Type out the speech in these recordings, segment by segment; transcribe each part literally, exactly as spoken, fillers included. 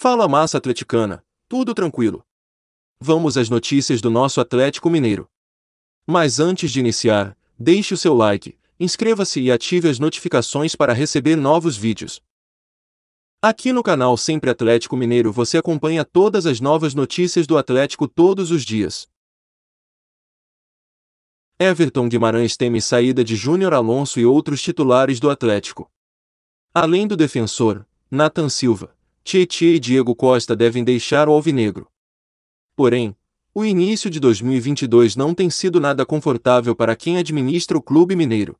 Fala massa atleticana, tudo tranquilo. Vamos às notícias do nosso Atlético Mineiro. Mas antes de iniciar, deixe o seu like, inscreva-se e ative as notificações para receber novos vídeos. Aqui no canal Sempre Atlético Mineiro você acompanha todas as novas notícias do Atlético todos os dias. Everton Guimarães teme saída de Júnior Alonso e outros titulares do Atlético. Além do defensor, Nathan Silva, Tietê e Diego Costa devem deixar o alvinegro. Porém, o início de dois mil e vinte e dois não tem sido nada confortável para quem administra o clube mineiro.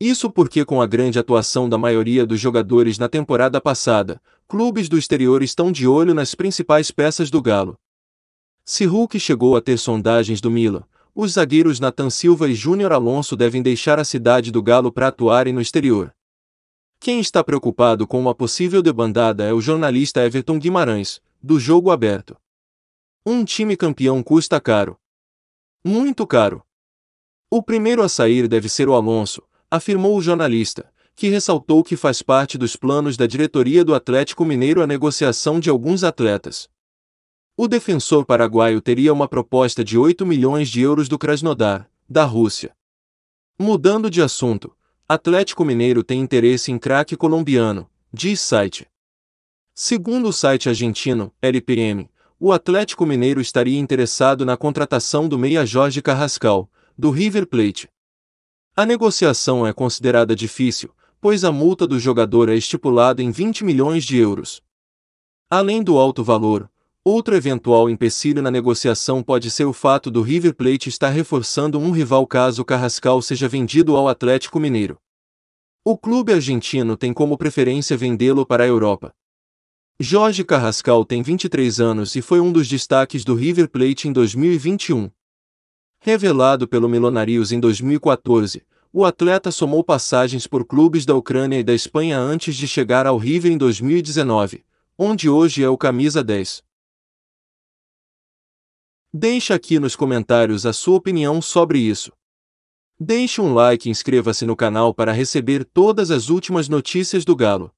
Isso porque com a grande atuação da maioria dos jogadores na temporada passada, clubes do exterior estão de olho nas principais peças do Galo. Se Hulk chegou a ter sondagens do Milan, os zagueiros Nathan Silva e Júnior Alonso devem deixar a cidade do Galo para atuarem no exterior. Quem está preocupado com uma possível debandada é o jornalista Everton Guimarães, do Jogo Aberto. Um time campeão custa caro. Muito caro. O primeiro a sair deve ser o Alonso, afirmou o jornalista, que ressaltou que faz parte dos planos da diretoria do Atlético Mineiro a negociação de alguns atletas. O defensor paraguaio teria uma proposta de oito milhões de euros do Krasnodar, da Rússia. Mudando de assunto, Atlético Mineiro tem interesse em craque colombiano, diz site. Segundo o site argentino, L P M, o Atlético Mineiro estaria interessado na contratação do meia Jorge Carrascal, do River Plate. A negociação é considerada difícil, pois a multa do jogador é estipulada em vinte milhões de euros. Além do alto valor, outro eventual empecilho na negociação pode ser o fato do River Plate estar reforçando um rival caso Carrascal seja vendido ao Atlético Mineiro. O clube argentino tem como preferência vendê-lo para a Europa. Jorge Carrascal tem vinte e três anos e foi um dos destaques do River Plate em dois mil e vinte e um. Revelado pelo Millonarios em dois mil e quatorze, o atleta somou passagens por clubes da Ucrânia e da Espanha antes de chegar ao River em dois mil e dezenove, onde hoje é o camisa dez. Deixa aqui nos comentários a sua opinião sobre isso. Deixe um like e inscreva-se no canal para receber todas as últimas notícias do Galo.